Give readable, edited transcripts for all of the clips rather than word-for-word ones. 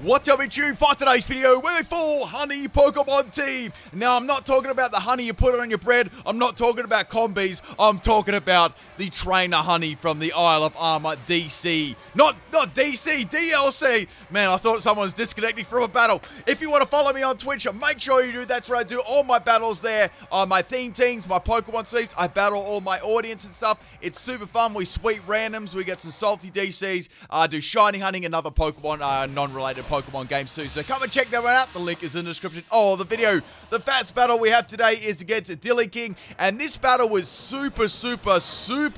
What's up, it's you for today's video with a full honey Pokemon team. Now, I'm not talking about the honey you put on your bread. I'm not talking about combis. I'm talking about the trainer honey from the Isle of Armor DC. Not DC, DLC. Man, I thought someone's disconnecting from a battle. If you want to follow me on Twitch, make sure you do. That's where I do all my battles there. My theme teams, my Pokemon sweeps. I battle all my audience and stuff. It's super fun. We sweep randoms. We get some salty DCs. Do shiny hunting and other Pokemon non-related Pokemon games too, so come and check that one out. The link is in the description. Oh, the video. The Fats battle we have today is against Dilly King, and this battle was super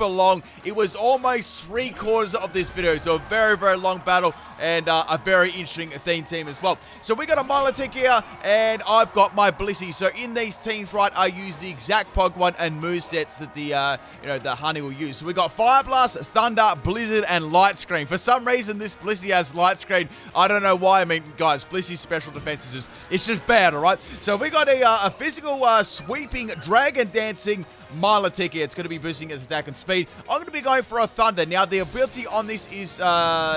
long. It was almost 3/4 of this video, so a very long battle, and a very interesting theme team as well. So we got a Milotic here, and I've got my Blissey. So in these teams, right, I use the exact Pokemon and movesets that the the Honey will use. So we got Fire Blast, Thunder, Blizzard, and Light Screen. For some reason, this Blissey has Light Screen. I don't know why. I mean, guys, Blissey's special defense is just bad, all right? So we got a physical sweeping dragon dancing Milotic here. It's going to be boosting its attack and speed. I'm going to be going for a Thunder. Now, the ability on this is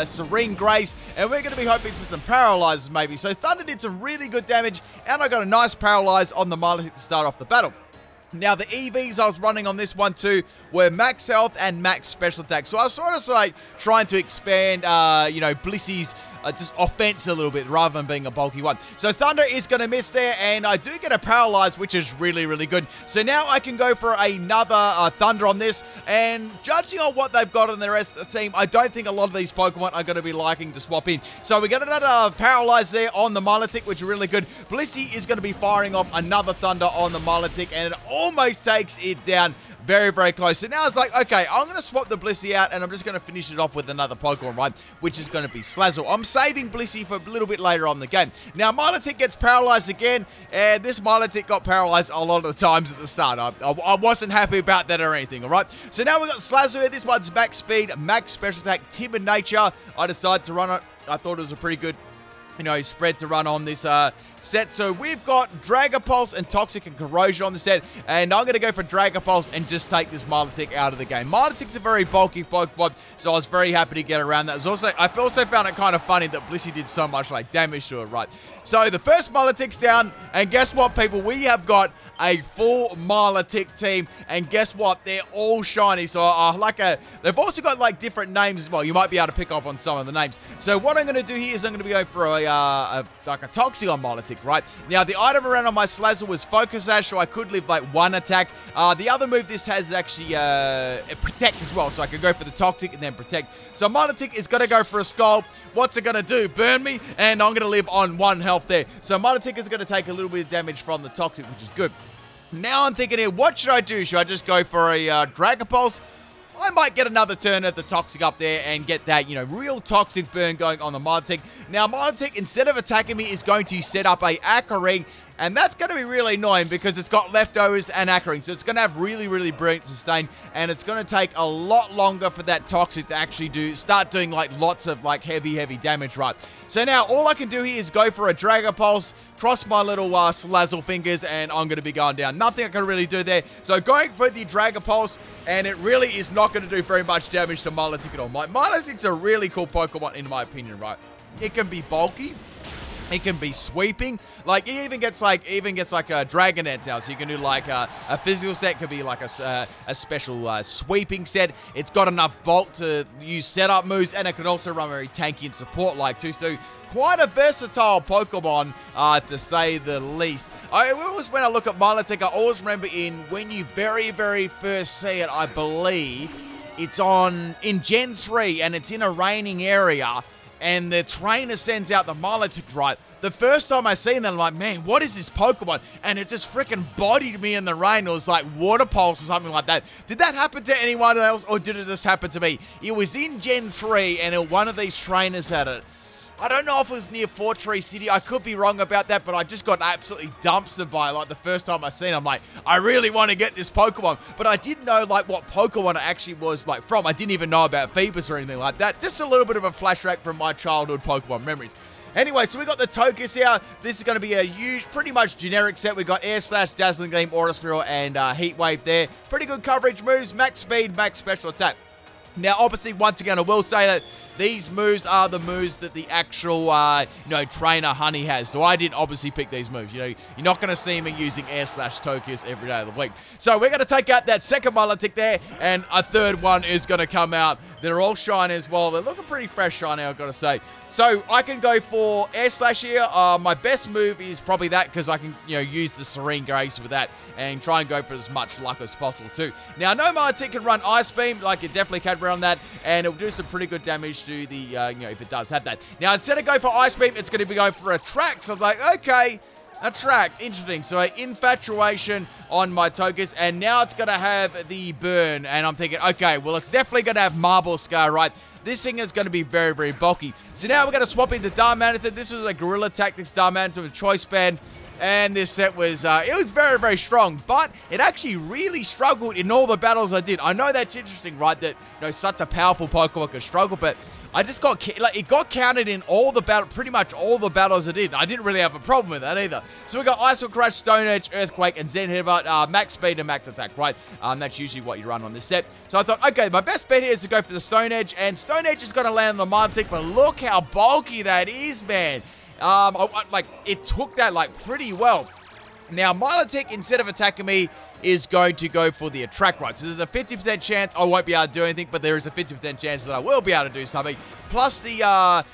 Serene Grace, and we're going to be hoping for some Paralyzes maybe. So Thunder did some really good damage, and I got a nice Paralyze on the Milotic to start off the battle. Now, the EVs I was running on this one too were max health and max special attack. So I was sort of like trying to expand, Blissey's just offense a little bit rather than being a bulky one. So Thunder is going to miss there, and I do get a Paralyze, which is really good. So now I can go for another Thunder on this, and judging on what they've got on the rest of the team, I don't think a lot of these Pokemon are going to be liking to swap in. So we got another Paralyze there on the Milotic, which is really good. Blissey is going to be firing off another Thunder on the Milotic, and it almost takes it down. Very close. So now it's like, okay, I'm going to swap the Blissey out, and I'm just going to finish it off with another Pokemon, right? Which is going to be Slazor. I'm saving Blissey for a little bit later on in the game. Now, Milotic gets Paralyzed again, and this Milotic got Paralyzed a lot of the times at the start. I wasn't happy about that or anything, all right? So now we've got Slazor. This one's max speed, max special attack, timid nature. I decided to run it. I thought it was a pretty good, spread to run on this set. So we've got Dragapult and Toxic and Corrosion on the set, and I'm going to go for Dragapult and just take this Milotic out of the game. Milotic's a very bulky Pokemon, so I was very happy to get around that. I also found it kind of funny that Blissey did so much like damage to it, right? So the first Milotic's down, and guess what, people? We have got a full Milotic team, and guess what? They're all shiny. So they've also got like different names as well. You might be able to pick up on some of the names. So what I'm going to do here is I'm going to be going for a Toxic on Milotic. Right now, the item around on my Slazor was Focus Ash, so I could live like one attack. The other move this has actually Protect as well, so I could go for the Toxic and then Protect. So Milotic is going to go for a Skulp. What's it going to do? Burn me, and I'm going to live on 1 health there. So Milotic is going to take a little bit of damage from the Toxic, which is good. Now I'm thinking here, what should I do? Should I just go for a Dragapult? I might get another turn at the Toxic up there and get that, real Toxic burn going on the Milotic. Now, Milotic, instead of attacking me, is going to set up a Aquaring, and that's going to be really annoying because it's got Leftovers and Aquaring, so it's going to have really brilliant sustain, and it's going to take a lot longer for that Toxic to actually start doing, like, lots of, like, heavy damage, right? So now, all I can do here is go for a Dragapult, cross my little Slazzle fingers, and I'm going to be going down. Nothing I can really do there. So going for the Dragapult, and it really is not going to do very much damage to Milotic at all. Like, Milotic's a really cool Pokemon, in my opinion, right? It can be bulky. It can be sweeping. Like, it even gets like a Dragon Dance now. So you can do like a physical set. Could be like a special sweeping set. It's got enough bulk to use setup moves, and it can also run very tanky and support like too. So quite a versatile Pokemon, to say the least. When I look at Milotic, I always remember when you very first see it, I believe it's in Gen 3, and it's in a raining area, and the trainer sends out the Milotic, right? The first time I seen that, I'm like, man, what is this Pokemon? And it just freaking bodied me in the rain. It was like Water Pulse or something like that. Did that happen to anyone else, or did it just happen to me? It was in Gen 3, and one of these trainers had it. I don't know if it was near Fortree City. I could be wrong about that, but I just got absolutely dumpstered by it. Like, the first time I seen it, I'm like, I really want to get this Pokemon. But I didn't know, like, what Pokemon it actually was, like, from. I didn't even know about Phoebus or anything like that. Just a little bit of a flashback from my childhood Pokemon memories. Anyway, so we got the Tokus here. This is going to be a huge, pretty much generic set. We've got Air Slash, Dazzling Gleam, Aura Sphere, and Heat Wave there. Pretty good coverage moves, max speed, max special attack. Now, obviously, once again, I will say that These moves are the moves that the actual, you know, trainer Honey has. So I did obviously pick these moves. You know, you're not going to see me using Air/Tokus every day of the week. So we're going to take out that second Milotic there, and a third one is going to come out. They're all shiny as well. They're looking pretty fresh right now, I've got to say. So I can go for Air/Slash here. My best move is probably that, because I can, you know, use the Serene Grace with that and try and go for as much luck as possible too. Now, no Milotic can run Ice Beam, like it definitely can run that, and it'll do some pretty good damage to the, you know, if it does have that. Now, instead of going for Ice Beam, it's going to be going for Attract. So I was like, okay, Attract, interesting. So Infatuation on my Tokus, and now it's going to have the Burn, and I'm thinking, okay, well, it's definitely going to have Marble Scar, right? This thing is going to be very, very bulky. So now we're going to swap into Darmanitan. This was a Gorilla Tactics Darmanitan with Choice Band. And this set was, it was very, very strong, but it actually really struggled in all the battles I did. I know that's interesting, right, that, you know, such a powerful Pokemon could struggle, but I just got, like, it got counted in all the battle, pretty much all the battles I did. I didn't really have a problem with that either. So we got Ice Crush, Stone Edge, Earthquake, and Zen Headbutt, max speed and max attack, right? That's usually what you run on this set. So I thought, okay, my best bet here is to go for the Stone Edge, and Stone Edge is going to land on the Milotic, but look how bulky that is, man. Like, it took that, like, pretty well. Now, Milotic, instead of attacking me, is going to go for the Attract, right? So there's a 50% chance I won't be able to do anything, but there is a 50% chance that I will be able to do something. Plus, the,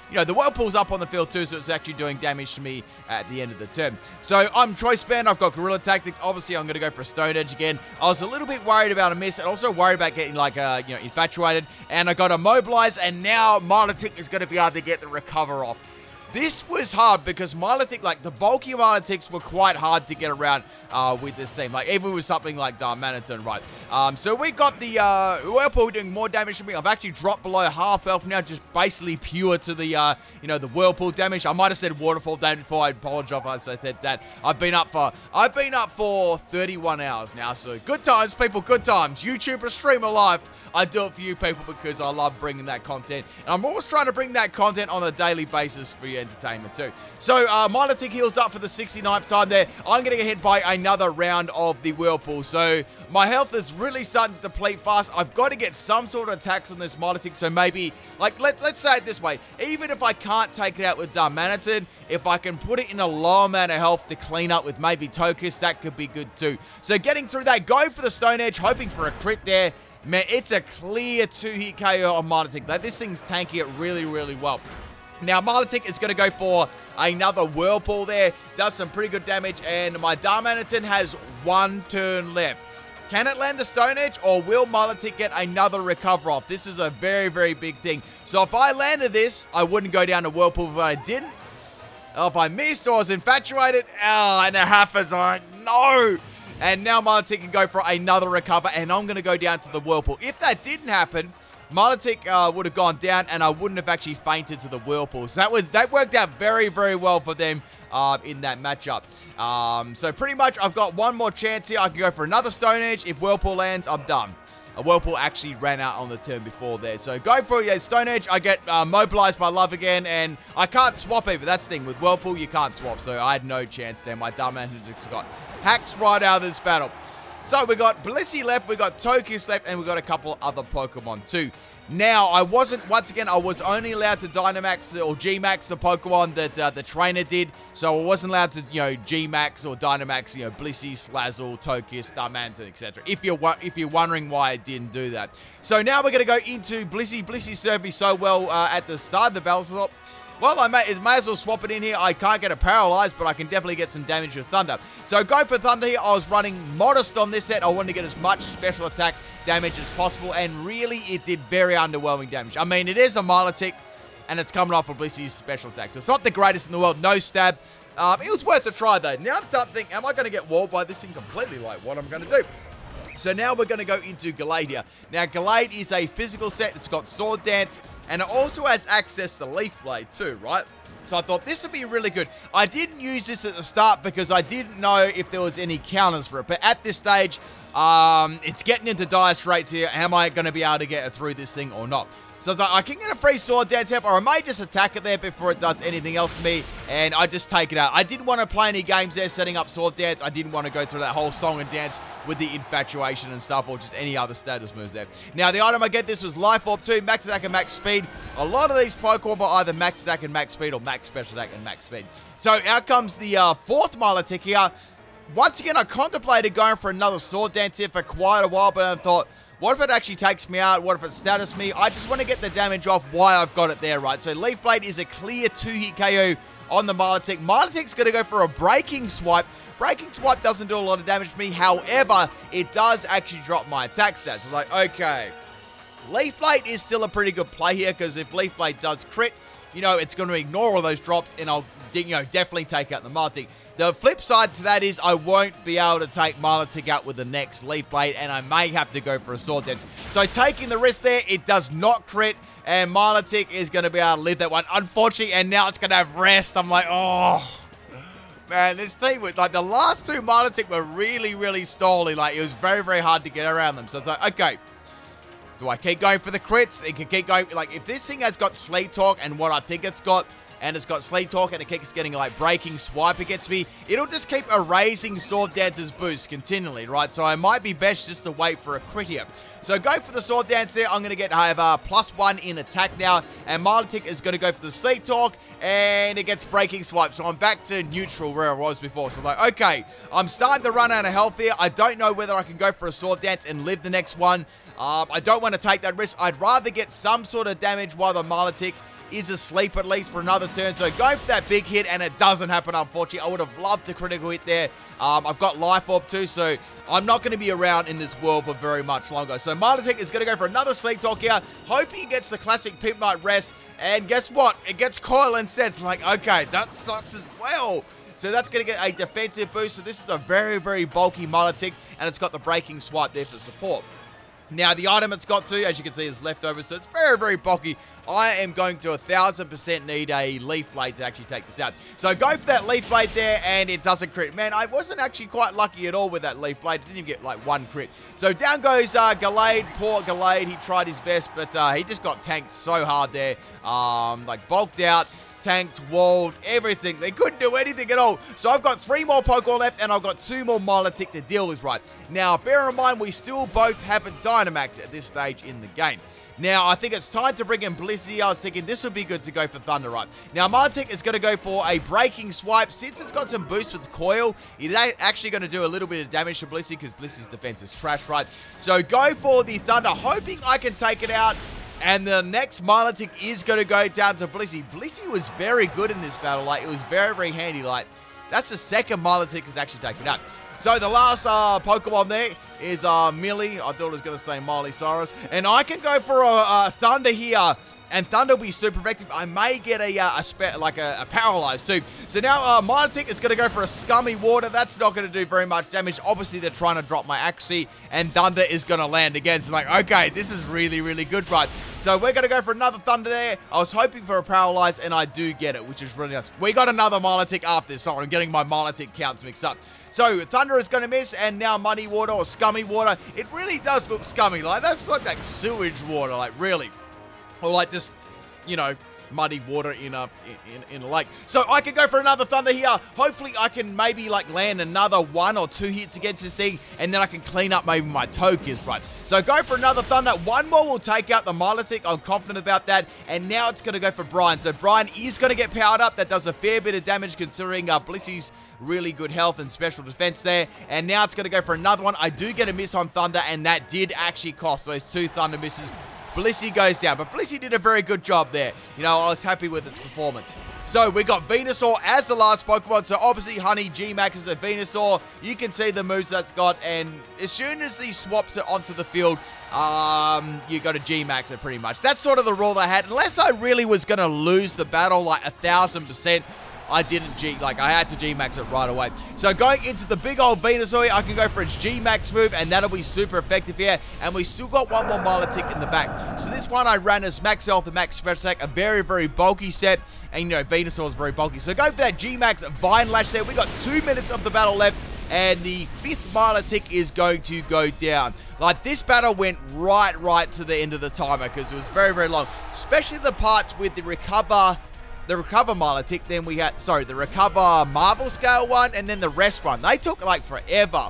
you know, the Whirlpool's up on the field too, so it's actually doing damage to me at the end of the turn. So I'm Choice Band, I've got Gorilla Tactics. Obviously, I'm going to go for a Stone Edge again. I was a little bit worried about a miss, and also worried about getting, like, you know, infatuated. And I got Immobilize, and now Milotic is going to be able to get the Recover off. This was hard because Milotic, like, the bulky Milotics were quite hard to get around with this team. Like, even with something like Darmanitan, right? So we got the Whirlpool doing more damage to me. I've actually dropped below half health now, just basically pure to the, you know, the Whirlpool damage. I might have said Waterfall damage before. I apologize if I said that. I've been up for 31 hours now, so good times, people, good times. YouTuber, streamer life. I do it for you people because I love bringing that content. And I'm always trying to bring that content on a daily basis for you. Entertainment too. So Milotic heals up for the 69th time there. I'm going to get hit by another round of the Whirlpool. So my health is really starting to deplete fast. I've got to get some sort of attacks on this Milotic. So maybe, like, let's say it this way. Even if I can't take it out with Darmanitan, if I can put it in a low amount of health to clean up with maybe Tokus, that could be good too. So getting through that, going for the Stone Edge, hoping for a crit there. Man, it's a clear 2-hit KO on Milotic. Like, this thing's tanking it really, really well. Now, Milotic is going to go for another Whirlpool there. Does some pretty good damage, and my Darmanitan has one turn left. Can it land a Stone Edge, or will Milotic get another Recover off? This is a very, very big thing. So if I landed this, I wouldn't go down to Whirlpool if I didn't. If I missed or was infatuated, oh, and a half is like, no. And now Milotic can go for another Recover, and I'm going to go down to the Whirlpool. If that didn't happen, Milotic would have gone down, and I wouldn't have actually fainted to the Whirlpool. So that worked out very, very well for them in that matchup. So pretty much I've got one more chance here. I can go for another Stone Edge. If Whirlpool lands, I'm done. A Whirlpool actually ran out on the turn before there. So go for a Stone Edge. I get mobilized by Love again, and I can't swap either. That's the thing. With Whirlpool, you can't swap. So I had no chance there. My Darmanitan got hacks right out of this battle. So we got Blissey left, we got Tokus left, and we got a couple other Pokemon too. Now, I was only allowed to Dynamax or G-Max the Pokemon that the trainer did. So I wasn't allowed to, you know, G-Max or Dynamax, you know, Blissey, Slazor, Tokus, Darmanitan, etc. If you're wondering why I didn't do that. So now we're going to go into Blissey. Blissey served me so well at the start of the battle. So well, I may as well swap it in here. I can't get a Paralyze, but I can definitely get some damage with Thunder. So go for Thunder here. I was running Modest on this set. I wanted to get as much special attack damage as possible, and really, it did very underwhelming damage. I mean, it is a Milotic, and it's coming off of Blissey's special attack. So it's not the greatest in the world. No stab. It was worth a try, though. Now I'm starting to think, am I going to get walled by this thing completely? Like, what am I going to do? So now we're going to go into Galade here. Now, Galade is a physical set. It's got Sword Dance, and it also has access to Leaf Blade too, right? So I thought this would be really good. I didn't use this at the start because I didn't know if there was any counters for it. But at this stage, it's getting into dire straits here. Am I going to be able to get it through this thing or not? So I can get a free Sword Dance Step, or I may just attack it there before it does anything else to me, and I just take it out. I didn't want to play any games there setting up Sword Dance. I didn't want to go through that whole song and dance with the Infatuation and stuff, or just any other status moves there. Now, the item I get this was Life Orb 2, Max Attack and Max Speed. A lot of these Pokemon are either Max Attack and Max Speed, or Max Special Attack and Max Speed. So out comes the fourth Milotic here. Once again, I contemplated going for another Sword Dance here for quite a while, but I thought, what if it actually takes me out? What if it status me? I just want to get the damage off while I've got it there, right? So Leaf Blade is a clear 2-hit KO on the Milotic. Milotic's going to go for a Breaking Swipe. Breaking Swipe doesn't do a lot of damage to me. However, it does actually drop my attack stats. It's like, okay, Leaf Blade is still a pretty good play here, because if Leaf Blade does crit, you know, it's going to ignore all those drops, and I'll, you know, definitely take out the Milotic. The flip side to that is I won't be able to take Milotic out with the next Leaf Blade, and I may have to go for a Sword Dance. So taking the risk there, it does not crit, and Milotic is going to be able to live that one, unfortunately, and now it's going to have Rest. I'm like, oh, man, this team was, like, the last two Milotic were really, really stally. Like, it was very, very hard to get around them. So it's like, okay, do I keep going for the crits? It can keep going. Like, if this thing has got Sleep Talk and what I think it's got, and it's got Sleep Talk, and it keeps getting, like, Breaking Swipe against me, it'll just keep erasing Sword Dance's boost continually, right? So I might be best just to wait for a crit here. So go for the Sword Dance there. I'm going to get, I have +1 in attack now, and Milotic is going to go for the Sleep Talk, and it gets Breaking Swipe. So I'm back to neutral where I was before. So I'm like, okay, I'm starting to run out of health here. I don't know whether I can go for a Sword Dance and live the next one. I don't want to take that risk. I'd rather get some sort of damage while the Milotic is asleep at least for another turn. So go for that big hit, and it doesn't happen, unfortunately. I would have loved to critical hit there. I've got Life Orb too, so I'm not going to be around in this world for very much longer. So Milotic is going to go for another Sleep Talk here, hoping he gets the classic Pimp Knight Rest, and guess what? It gets Coil and Sense. Like, okay, that sucks as well. So that's going to get a defensive boost. So this is a very, very bulky Milotic, and it's got the Breaking Swipe there for support. Now, the item it's got to, as you can see, is Leftover, so it's very, very bulky. I am going to 1,000% need a Leaf Blade to actually take this out. So go for that Leaf Blade there, and it doesn't crit. Man, I wasn't actually quite lucky at all with that Leaf Blade. I didn't even get, like, one crit. So down goes Galade. Poor Galade. He tried his best, but he just got tanked so hard there. Like, bulked out, tanked, walled, everything. They couldn't do anything at all. So I've got 3 more Pokemon left, and I've got 2 more Milotic to deal with, right? Now, bear in mind, we still both haven't Dynamaxed at this stage in the game. Now, I think it's time to bring in Blissey. I was thinking this would be good to go for Thunder, right? Now, Milotic is going to go for a Breaking Swipe. Since it's got some boost with Coil, it's actually going to do a little bit of damage to Blissey, because Blissey's defense is trash, right? So go for the Thunder, hoping I can take it out. And the next Milotic is going to go down to Blissey. Blissey was very good in this battle. Like, it was very, very handy. Like, that's the second Milotic has actually taken out. So the last Pokemon there is Millie. I thought it was going to say Miley Cyrus. And I can go for a Thunder here. And Thunder will be super effective. I may get a Paralyzed too. So now Milotic is going to go for a Scummy Water. That's not going to do very much damage. Obviously, they're trying to drop my accuracy. And Thunder is going to land again. So, like, okay, this is really, really good, right? So we're going to go for another Thunder there. I was hoping for a Paralyzed, and I do get it, which is really nice. We got another Milotic after this. Sorry, I'm getting my Milotic counts mixed up. So Thunder is going to miss, and now Muddy Water or Scummy Water. It really does look scummy. Like, that's like that sewage water. Like, really. Or, like, just, you know, muddy water in a lake. So I can go for another Thunder here. Hopefully I can maybe, like, land another 1 or 2 hits against this thing, and then I can clean up maybe my Tokus, right? So go for another Thunder. One more will take out the Milotic. I'm confident about that. And now it's going to go for Brian. So Brian is going to get powered up. That does a fair bit of damage, considering Blissey's really good health and special defense there. And now it's going to go for another one. I do get a miss on Thunder, and that did actually cost those 2 Thunder misses. Blissey goes down, but Blissey did a very good job there. You know, I was happy with its performance. So we got Venusaur as the last Pokemon. So obviously Honey G-Max is a Venusaur. You can see the moves that's got, and as soon as he swaps it onto the field, you got to G-Max it pretty much. That's sort of the rule I had. Unless I really was going to lose the battle like 1,000%, I didn't I had to G-Max it right away. So going into the big old Venusaur, I can go for its G-Max move, and that'll be super effective here. And we still got one more Milotic in the back. So this one I ran as Max Health and Max Special Attack, a very, very bulky set. And, you know, Venusaur is very bulky. So go for that G-Max Vine Lash there. We got 2 minutes of the battle left. and the fifth Milotic is going to go down. Like, this battle went right to the end of the timer because it was very long, especially the parts with the recover Milotic, then we had, sorry, the recover marble scale one, and then the rest one. They took like forever.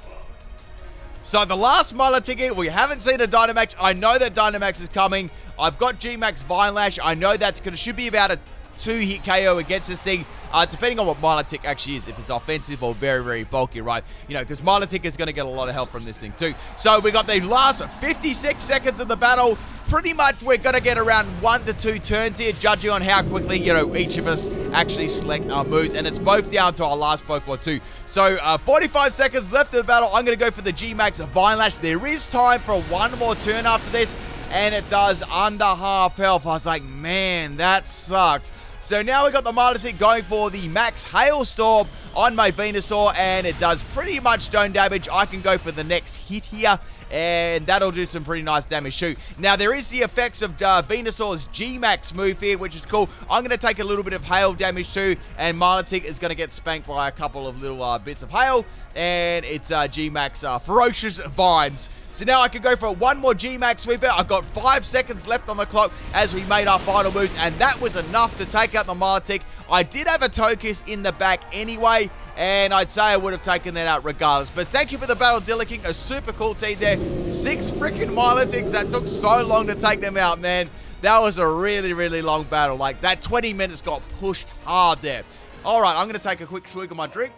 So the last Milotic, we haven't seen a Dynamax. I know that Dynamax is coming. I've got G-Max Vine Lash. I know that's going to, should be about a 2-hit KO against this thing, depending on what Milotic actually is, if it's offensive or very bulky, right? You know, because Milotic is going to get a lot of help from this thing too. So we got the last 56 seconds of the battle. Pretty much we're going to get around 1 to 2 turns here, judging on how quickly, you know, each of us actually select our moves. And it's both down to our last Pokemon too. So 45 seconds left of the battle. I'm going to go for the G-Max Vine Lash. There is time for one more turn after this. And it does under half health. I was like, man, that sucks. So now we got the Milotic going for the Max Hailstorm on my Venusaur, and it does pretty much stone damage. I can go for the next hit here, and that'll do some pretty nice damage too. Now, there is the effects of Venusaur's G-Max move here, which is cool. I'm going to take a little bit of hail damage too, and Milotic is going to get spanked by a couple of little bits of hail, and it's G-Max Ferocious Vines. So now I can go for one more G-Max sweeper. I've got 5 seconds left on the clock as we made our final moves, and that was enough to take out the Milotic. I did have a Tokus in the back anyway, and I'd say I would have taken that out regardless. But thank you for the battle, Dilly King. A super cool team there. 6 freaking Milotics. That took so long to take them out, man. That was a really long battle. Like, that 20 minutes got pushed hard there. All right, I'm going to take a quick swig of my drink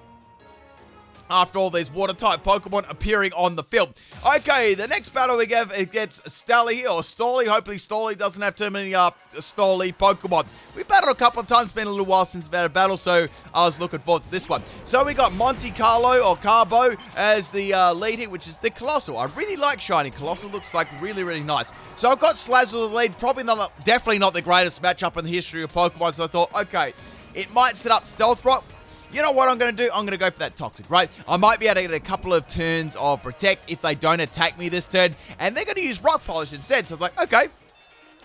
after all these water-type Pokemon appearing on the field. Okay, the next battle we get against Starly, or Starly. Hopefully Starly doesn't have too many Starly Pokemon. We battled a couple of times. Been a little while since we've had a battle, so I was looking forward to this one. So we got Monte Carlo, or Carbo, as the lead here, which is the Colossal. I really like Shiny Colossal. Looks like really nice. So I've got Slazor the lead. Probably not, definitely not the greatest matchup in the history of Pokemon, so I thought, okay, it might set up Stealth Rock. You know what I'm going to do? I'm going to go for that Toxic, right? I might be able to get a couple of turns of Protect if they don't attack me this turn. And they're going to use Rock Polish instead. So I was like, okay,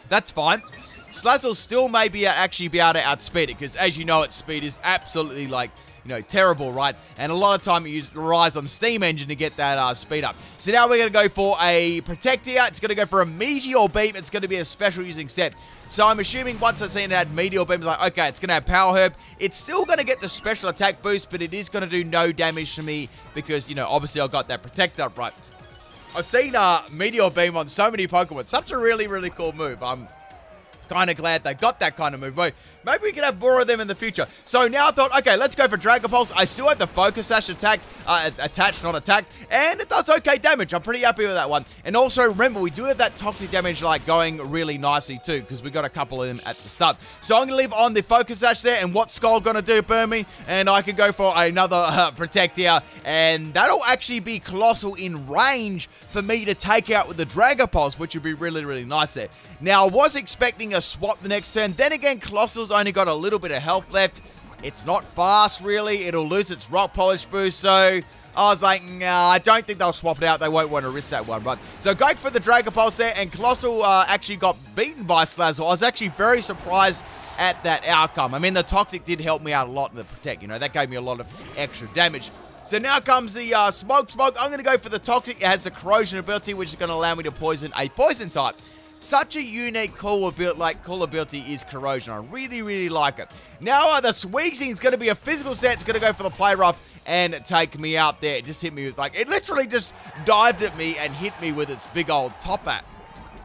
that's fine. Slazor still may be actually be able to outspeed it, because as you know, its speed is absolutely, like, you know, terrible, right? And a lot of time you relies on Steam Engine to get that speed up. So now we're going to go for a Protect here. It's going to go for a Meteor Beam. It's going to be a special using step. So I'm assuming once I've seen it had Meteor Beam, it's like, okay, it's going to have Power Herb. It's still going to get the special attack boost, but it is going to do no damage to me because, you know, obviously I've got that Protect up, right? I've seen Meteor Beam on so many Pokemon. Such a really cool move. I'm kind of glad they got that kind of move. Maybe we can have more of them in the future. So now I thought, okay, let's go for Dragapult. I still have the Focus Sash attack, attached, not attacked, and it does okay damage. I'm pretty happy with that one. And also, remember, we do have that Toxic damage, like, going really nicely too, because we got a couple of them at the start. So I'm going to leave on the Focus Sash there, and what's Skull going to do, burn me? And I could go for another Protect here, and that'll actually be Colossal in range for me to take out with the Dragapult, which would be really nice there. Now, I was expecting a swap the next turn. Then again, Colossal's only got a little bit of health left. It's not fast, really. It'll lose its Rock Polish boost, so I was like, nah, I don't think they'll swap it out. They won't want to risk that one, right? So going for the Dragapult there, and Colossal actually got beaten by Slazor. I was actually very surprised at that outcome. I mean, the Toxic did help me out a lot in the Protect. You know, that gave me a lot of extra damage. So now comes the Smoke. I'm going to go for the Toxic. It has the Corrosion ability, which is going to allow me to poison a Poison type. Such a unique, cool ability, is Corrosion. I really like it. Now, this Weezing is going to be a physical set. It's going to go for the Play Rough and take me out there. It just hit me with, like, it literally just dived at me and hit me with its big old top hat.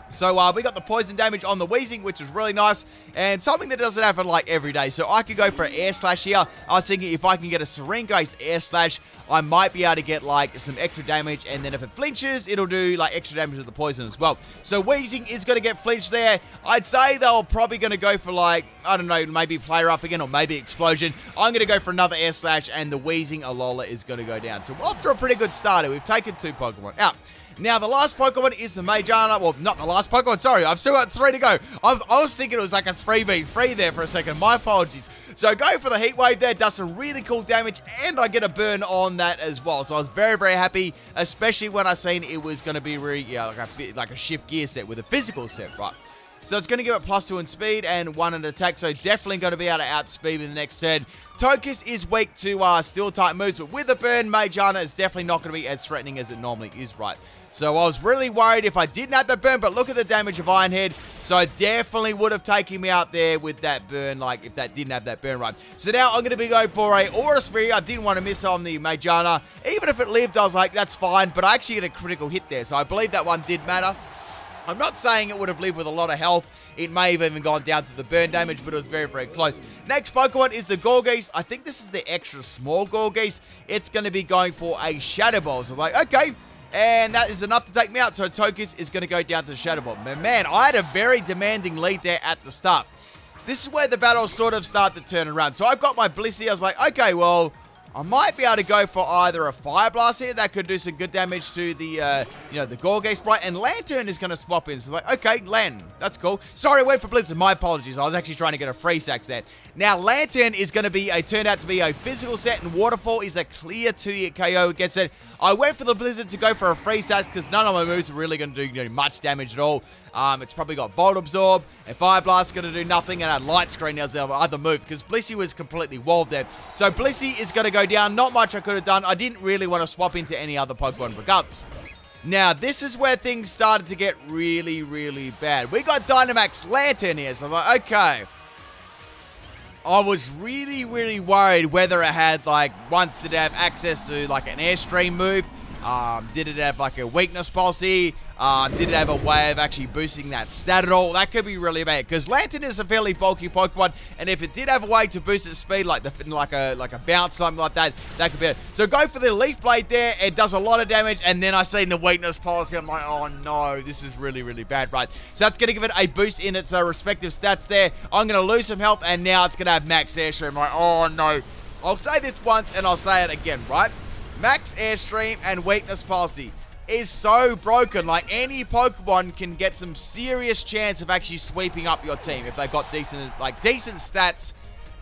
So, we got the poison damage on the Weezing, which is really nice, and something that doesn't happen, like, every day. So, I could go for an Air Slash here. I was thinking if I can get a Serengo's Air Slash, I might be able to get, like, some extra damage, and then if it flinches, it'll do, like, extra damage to the poison as well. So, Weezing is going to get flinched there. I'd say they're probably going to go for, like, I don't know, maybe Play Rough again, or maybe Explosion. I'm going to go for another Air Slash, and the Weezing Alola is going to go down. So, we're off to a pretty good starter. We've taken 2 Pokemon out. Now, the last Pokemon is the Mageana. Well, not the last Pokemon, sorry. I've still got 3 to go. I was thinking it was like a 3v3 there for a second. My apologies. So, go for the Heat Wave there. Does some really cool damage, and I get a burn on that as well. So, I was very happy, especially when I seen it was going to be really, like a shift gear set with a physical set, right? So it's going to give it +2 in speed and 1 in attack, so definitely going to be able to outspeed in the next turn. Tokus is weak to Steel-type moves, but with the burn, Mageana is definitely not going to be as threatening as it normally is, right? So I was really worried if I didn't have the burn, but look at the damage of Iron Head. So I definitely would have taken me out there with that burn, like if that didn't have that burn run. So now I'm going to be going for a Aura Sphere. I didn't want to miss on the Mageana. Even if it lived, I was like, that's fine, but I actually had a critical hit there. So I believe that one did matter. I'm not saying it would have lived with a lot of health. It may have even gone down to the burn damage, but it was very, very close. Next Pokemon is the Gourgeist. I think this is the extra small Gourgeist. It's going to be going for a Shadow Ball. So I'm like, okay. And that is enough to take me out, so Tokus is going to go down to the Shadow Ball. But man, I had a very demanding lead there at the start. This is where the battles sort of start to turn around. So I've got my Blissey. I was like, okay, well, I might be able to go for either a Fire Blast here. That could do some good damage to the, the Gorgeist Sprite. And Lanturn is going to swap in. So like, okay, Lan, that's cool. Sorry, I went for Blizzard. My apologies. I was actually trying to get a free sack set. Now, Lanturn is going to be turned out to be a physical set, and Waterfall is a clear 2-hit KO against it. I went for the Blizzard to go for a free sack because none of my moves are really going to do much damage at all. It's probably got Bolt Absorb, and Fire Blast going to do nothing, and a Light Screen now is the other move because Blissey was completely walled there. So Blissey is going to go down. Not much I could have done. I didn't really want to swap into any other Pokemon regardless. Now, this is where things started to get really, really bad. We got Dynamax Lanturn here, so I'm like, okay. I was really, really worried whether it had, like, once did it have access to, like, an Airstream move? Did it have, like, a Weakness Policy? Did it have a way of actually boosting that stat at all? That could be really bad, because Lanturn is a fairly bulky Pokemon, and if it did have a way to boost its speed, like a bounce, something like that, that could be it. So go for the Leaf Blade there, it does a lot of damage, and then I seen the Weakness Policy, I'm like, oh no, this is really, really bad, right? So that's going to give it a boost in its respective stats there. I'm going to lose some health, and now it's going to have Max Airstream. I'm like, oh no. I'll say this once, and I'll say it again, right? Max Airstream and Weakness Policy is so broken. Like, any Pokemon can get some serious chance of actually sweeping up your team if they've got decent, like, decent stats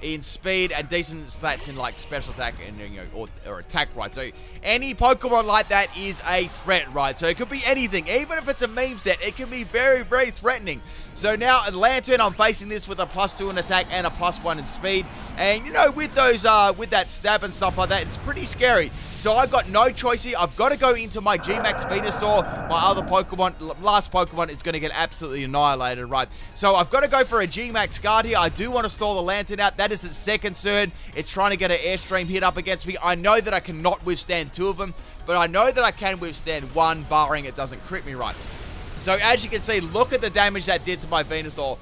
in speed and decent stats in, like, special attack and, or attack, right? So any Pokemon like that is a threat, right? So it could be anything. Even if it's a meme set, it can be very, very threatening. So now at Lanturn, I'm facing this with a +2 in attack and a +1 in speed. And, you know, with those, with that stab and stuff like that, it's pretty scary. So I've got no choice here. I've got to go into my G-Max Venusaur. My other Pokemon, last Pokemon, is going to get absolutely annihilated, right? So I've got to go for a G-Max Guard here. I do want to stall the Lanturn out. That is its second turn. It's trying to get an Airstream hit up against me. I know that I cannot withstand two of them, but I know that I can withstand one, barring it doesn't crit me right. So as you can see, look at the damage that did to my Venusaur.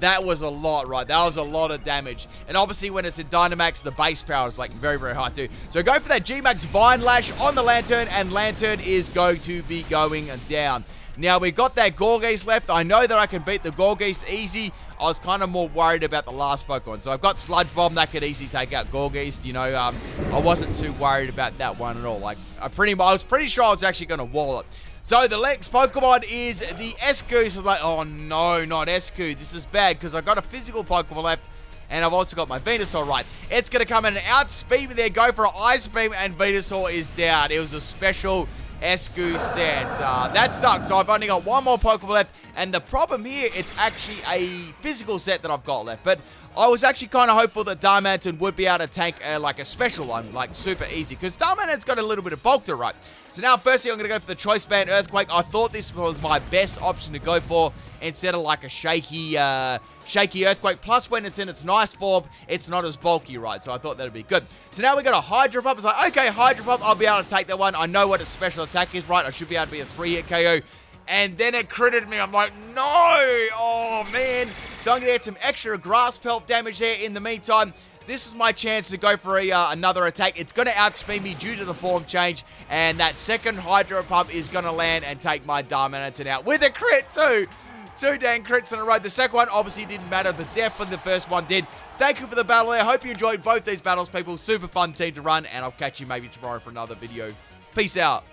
That was a lot, right? That was a lot of damage. And obviously, when it's in Dynamax, the base power is, like, very, very high, too. So go for that G-Max Vine Lash on the Lanturn, and Lanturn is going to be going down. Now, we got that Gourgeist left. I know that I can beat the Gourgeist easy. I was kind of more worried about the last Pokemon. So I've got Sludge Bomb. That could easily take out Gourgeist. You know, I wasn't too worried about that one at all. Like, I was pretty sure I was actually going to wall it. So the next Pokemon is the Escu. So like, oh no, not Escu. This is bad because I've got a physical Pokemon left. And I've also got my Venusaur right. It's going to come in and outspeed me there. Go for an Ice Beam and Venusaur is down. It was a special Escu set. That sucks. So I've only got one more Pokemon left. And the problem here, it's actually a physical set that I've got left. But I was actually kind of hopeful that Darmanitan would be able to tank like a special one, like super easy. Because Darmanitan's got a little bit of bulk to right. So now, firstly, I'm going to go for the Choice Band Earthquake. I thought this was my best option to go for instead of like a shaky Earthquake. Plus, when it's in its nice form, it's not as bulky, right? So I thought that would be good. So now we got a Hydro Pump. It's like, okay, Hydro Pump, I'll be able to take that one. I know what its special attack is, right? I should be able to be a 3-hit KO. And then it critted me. I'm like, no! Oh, man. So I'm going to get some extra Grass Pelt damage there in the meantime. This is my chance to go for another attack. It's going to outspeed me due to the form change. And that second Hydro Pump is going to land and take my Darmanitan out with a crit too. Two dang crits in a row. The second one obviously didn't matter, but definitely the first one did. Thank you for the battle there. I hope you enjoyed both these battles, people. Super fun team to run. And I'll catch you maybe tomorrow for another video. Peace out.